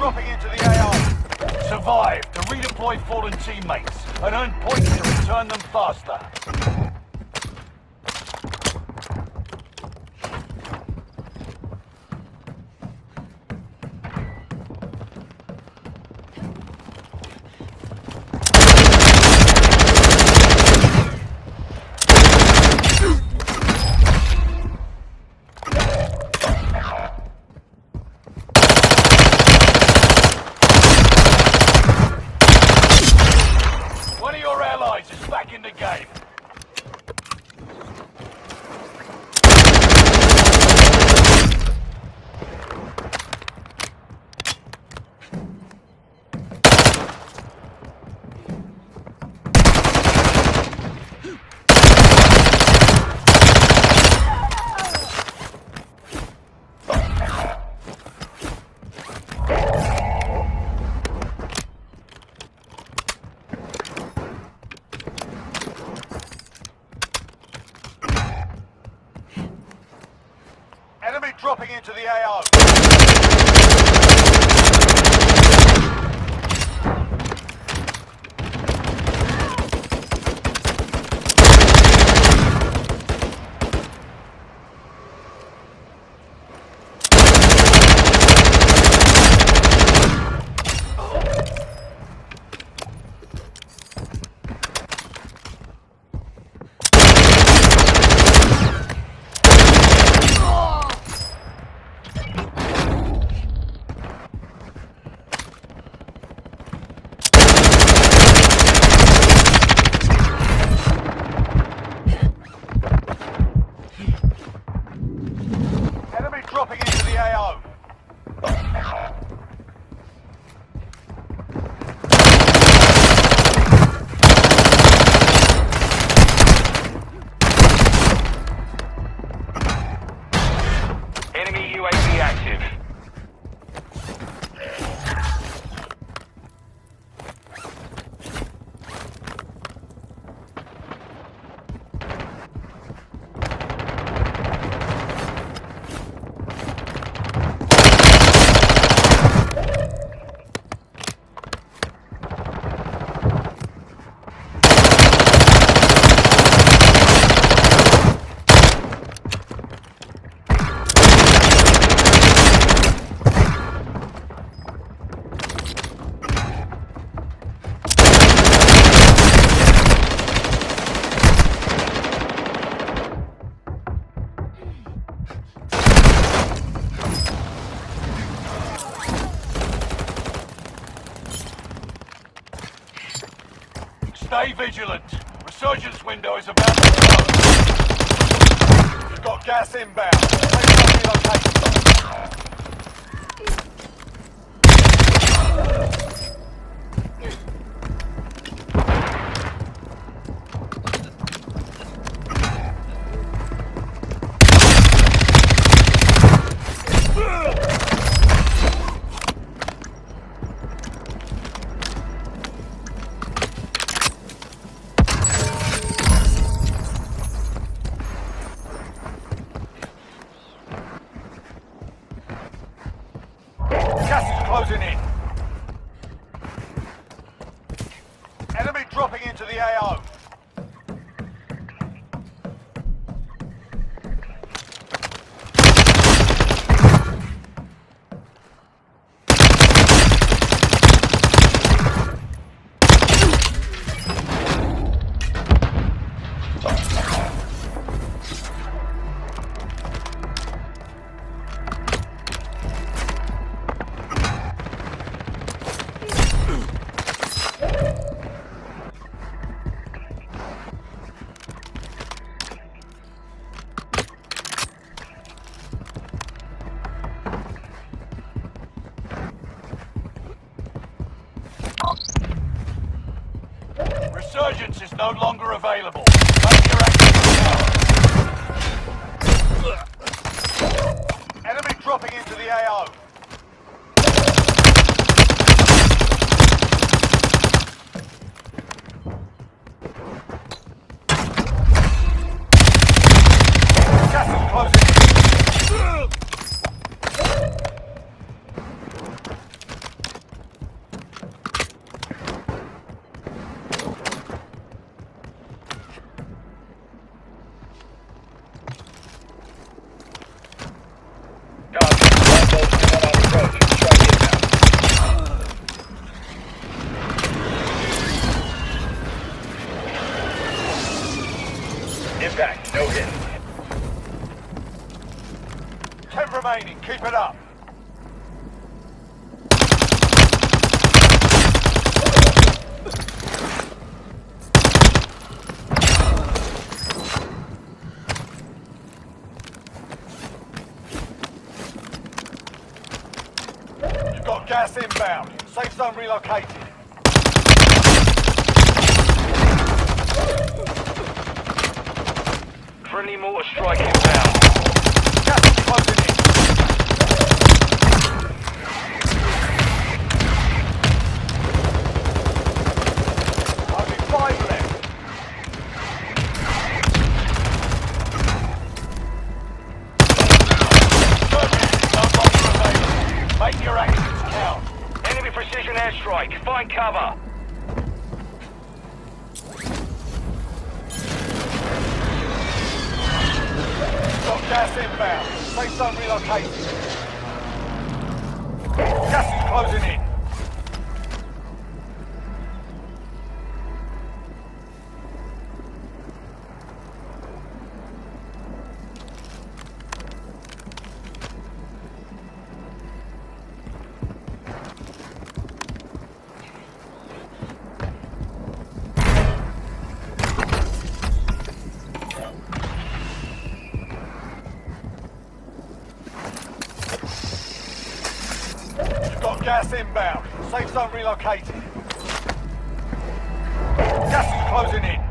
dropping into the AO. Survive to redeploy fallen teammates and earn points to return them faster. Dropping into the AO. Stay vigilant. Resurgence window is about to close. You've got gas inbound. Resurgence is no longer available. Make your actions. Enemy dropping into the AO. Gas is closing. Impact, no hit. 10 remaining, keep it up. You've got gas inbound. Safe zone relocated. Friendly mortar strike inbound. Gas is closing in. Only 5 left. Make your actions count. Enemy precision airstrike. Find cover. Gas inbound. Safe zone relocated. Gas is closing in. Gas inbound. Safe zone relocated. Gas is closing in.